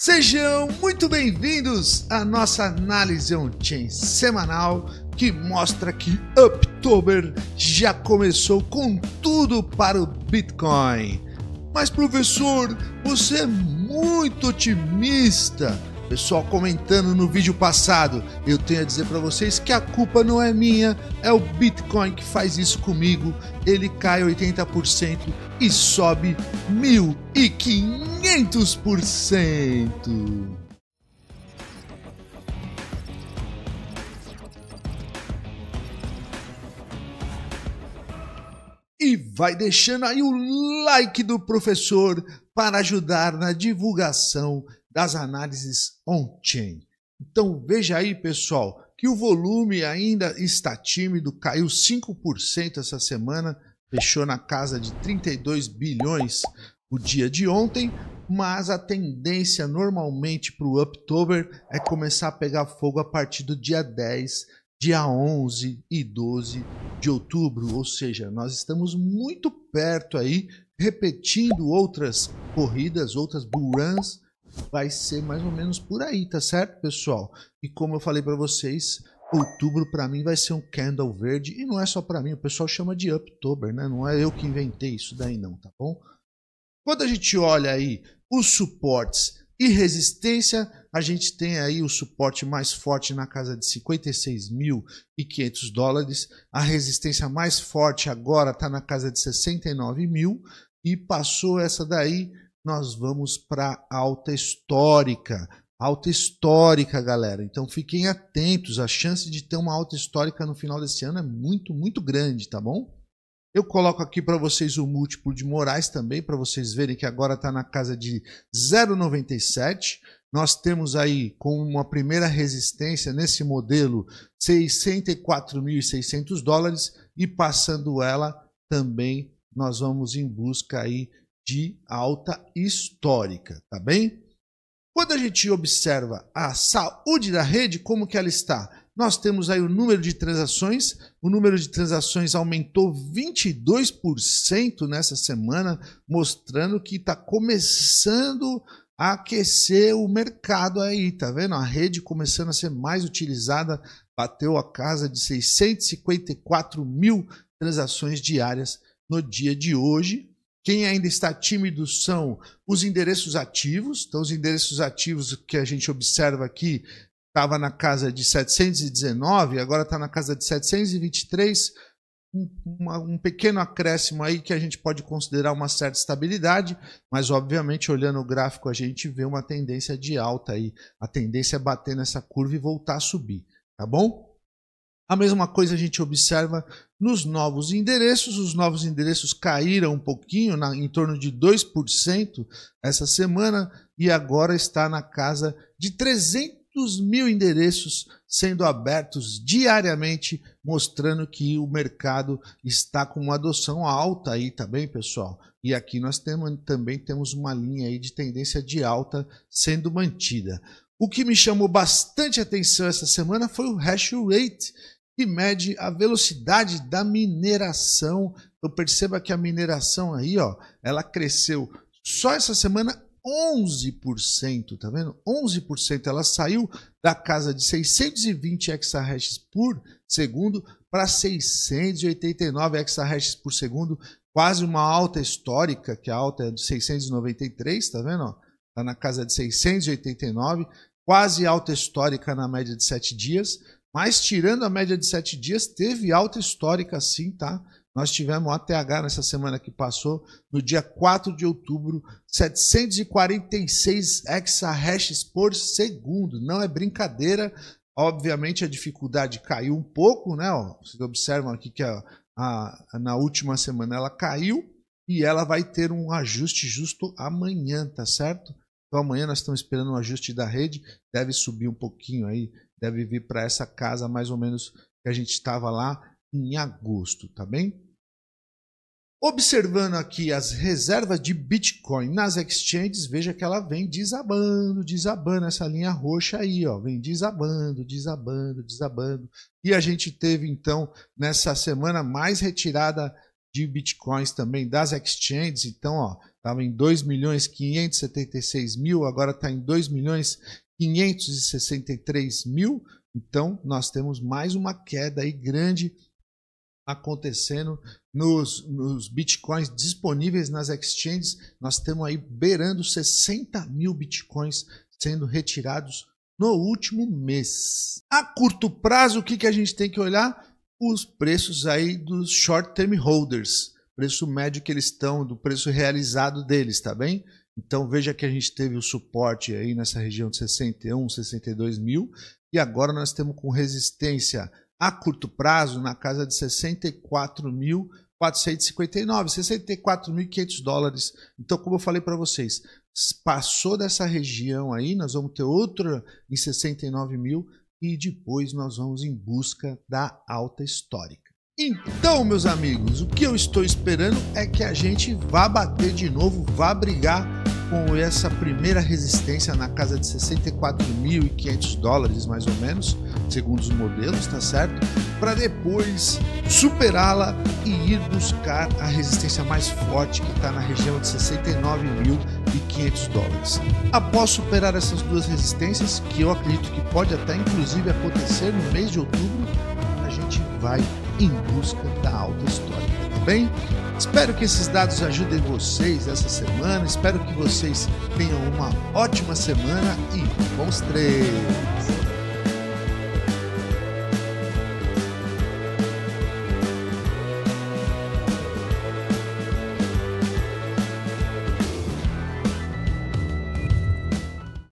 Sejam muito bem-vindos à nossa análise on-chain semanal que mostra que Uptober já começou com tudo para o Bitcoin. Mas professor, você é muito otimista. Pessoal comentando no vídeo passado, eu tenho a dizer para vocês que a culpa não é minha, é o Bitcoin que faz isso comigo. Ele cai 80% e sobe 1.500%. E vai deixando aí o like do professor para ajudar na divulgação das análises on-chain. Então veja aí, pessoal, que o volume ainda está tímido, caiu 5% essa semana, fechou na casa de 32 bilhões o dia de ontem, mas a tendência normalmente para o Uptober é começar a pegar fogo a partir do dia 10, dia 11 e 12 de outubro, ou seja, nós estamos muito perto aí, repetindo outras corridas, outras bull runs. Vai ser mais ou menos por aí, tá certo, pessoal? E como eu falei para vocês, outubro para mim vai ser um candle verde. E não é só para mim, o pessoal chama de Uptober, né? Não é eu que inventei isso daí não, tá bom? Quando a gente olha aí os suportes e resistência, a gente tem aí o suporte mais forte na casa de 56.500 dólares. A resistência mais forte agora está na casa de 69 mil. E passou essa daí, nós vamos para alta histórica, galera. Então fiquem atentos, a chance de ter uma alta histórica no final desse ano é muito grande, tá bom? Eu coloco aqui para vocês o múltiplo de Moraes também, para vocês verem que agora está na casa de 0,97. Nós temos aí com uma primeira resistência nesse modelo 64.600 dólares e passando ela também nós vamos em busca aí de alta histórica, tá bem? Quando a gente observa a saúde da rede, como que ela está? Nós temos aí o número de transações aumentou 22% nessa semana, mostrando que está começando a aquecer o mercado aí, tá vendo? A rede começando a ser mais utilizada, bateu a casa de 654 mil transações diárias no dia de hoje. Quem ainda está tímido são os endereços ativos. Então, os endereços ativos que a gente observa aqui estava na casa de 719, agora está na casa de 723. Um pequeno acréscimo aí que a gente pode considerar uma certa estabilidade, mas obviamente olhando o gráfico a gente vê uma tendência de alta aí. A tendência é bater nessa curva e voltar a subir, tá bom? A mesma coisa a gente observa nos novos endereços. Os novos endereços caíram um pouquinho, em torno de 2% essa semana, e agora está na casa de 300 mil endereços sendo abertos diariamente, mostrando que o mercado está com uma adoção alta aí, tá bem, pessoal? E aqui nós também temos uma linha aí de tendência de alta sendo mantida. O que me chamou bastante atenção essa semana foi o hash rate, que mede a velocidade da mineração. Eu percebo que a mineração aí, ó, ela cresceu só essa semana 11%, tá vendo? 11%, ela saiu da casa de 620 exahashes por segundo para 689 exahashes por segundo, quase uma alta histórica, que a alta é de 693, tá vendo? Tá na casa de 689, quase alta histórica na média de 7 dias. Mas tirando a média de 7 dias, teve alta histórica sim, tá? Nós tivemos ATH nessa semana que passou, no dia 4 de outubro, 746 exahashes por segundo. Não é brincadeira, obviamente a dificuldade caiu um pouco, né? Ó, vocês observam aqui que na última semana ela caiu e ela vai ter um ajuste justo amanhã, tá certo? Então amanhã nós estamos esperando um ajuste da rede, deve subir um pouquinho aí, deve vir para essa casa mais ou menos que a gente estava lá em agosto, tá bem? Observando aqui as reservas de Bitcoin nas exchanges, veja que ela vem desabando, essa linha roxa aí, ó, vem desabando. E a gente teve então nessa semana mais retirada de Bitcoins também das exchanges, então ó, estava em 2.576.000, agora está em 2.563.000. Então, nós temos mais uma queda aí grande acontecendo nos bitcoins disponíveis nas exchanges. Nós temos aí beirando 60 mil bitcoins sendo retirados no último mês. A curto prazo, o que a gente tem que olhar? Os preços aí dos short term holders, preço médio que eles estão, do preço realizado deles, tá bem? Então veja que a gente teve o suporte aí nessa região de 61, 62 mil e agora nós temos com resistência a curto prazo na casa de 64.459, 64.500 dólares. Então, como eu falei para vocês, passou dessa região aí, nós vamos ter outra em 69 mil e depois nós vamos em busca da alta histórica. Então, meus amigos, o que eu estou esperando é que a gente vá bater de novo, vá brigar com essa primeira resistência na casa de 64.500 dólares, mais ou menos, segundo os modelos, tá certo? Para depois superá-la e ir buscar a resistência mais forte que está na região de 69.500 dólares. Após superar essas duas resistências, que eu acredito que pode até inclusive acontecer no mês de outubro, a gente vai em busca da alta histórica, tá bem? Espero que esses dados ajudem vocês essa semana. Espero que vocês tenham uma ótima semana e bons trades!